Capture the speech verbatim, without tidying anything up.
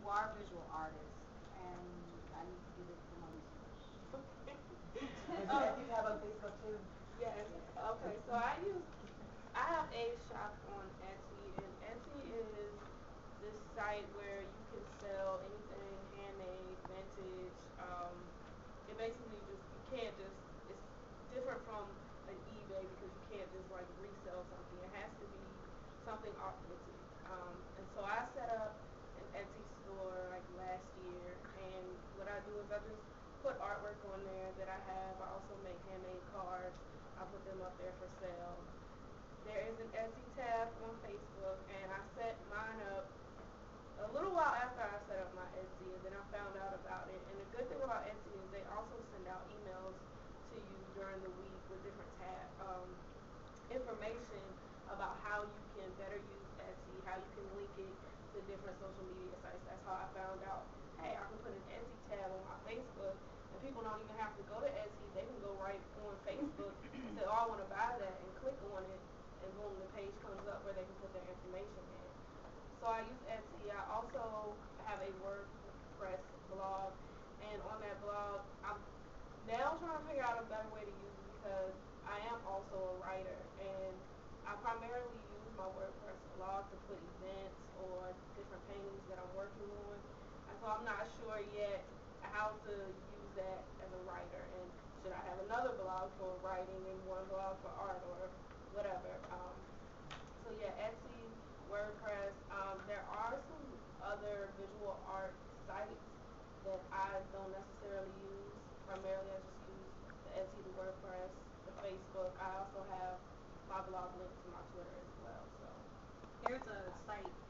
who are visual artists, and I need to do this for my research. Okay. um, you have on Facebook too? Yes. Okay, so I use, I have a shop on Etsy, and Etsy is this site where you can sell anything handmade, vintage. Um, it basically just, you can't just, it's different from an eBay because you can't just like resell something. It has to be something authentic. Um, and so I set up an Etsy store like last year, and what I do is I just put artwork on there that I have. I also make handmade cards. I put them up there for sale. There is an Etsy tab on Facebook, and I set mine up a little while after I set up my Etsy, and then I found out about it. And the good thing about Etsy is they also send out emails to you during the week with different tab um, information about how you can better use Etsy, how you can link it to different social media sites. That's how I found out, hey, I can put an Etsy tab on my Facebook, and people don't even have to go to Etsy. They can go right on Facebook and say, oh, I want to buy that, and click on it, and boom, the page comes up where they can put their information in. So I use Etsy. I also have a WordPress blog, and on that blog, I'm now trying to figure out a better way to use it because I am also a writer, and I primarily use my WordPress blog to put events or different paintings that I'm working on, and so I'm not sure yet how to use that as a writer, and should I have another blog for writing and one blog for art or whatever. Um, so yeah, Etsy, WordPress, um, there are some other visual art sites that I don't necessarily use. Primarily I just use the Etsy, the WordPress, the Facebook. I also have my blog linked to my Twitter as well. So here's a site